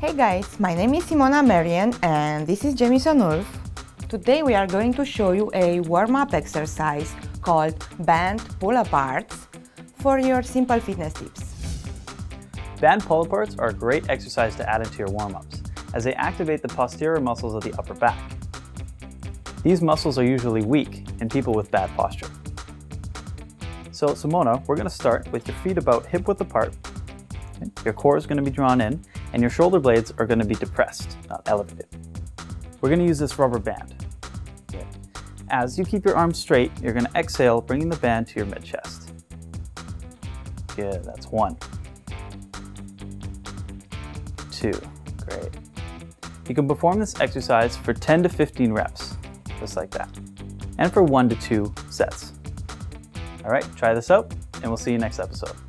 Hey guys, my name is Simona Marian and this is Jameson Wolff. Today we are going to show you a warm-up exercise called Band Pull Aparts for your simple fitness tips. Band pull aparts are a great exercise to add into your warm-ups as they activate the posterior muscles of the upper back. These muscles are usually weak in people with bad posture. So Simona, we're going to start with your feet about hip-width apart. Your core is going to be drawn in and your shoulder blades are going to be depressed, not elevated. We're going to use this rubber band. As you keep your arms straight, you're going to exhale, bringing the band to your mid-chest. Good, that's one. Two, great. You can perform this exercise for 10 to 15 reps, just like that, and for 1 to 2 sets. All right, try this out, and we'll see you next episode.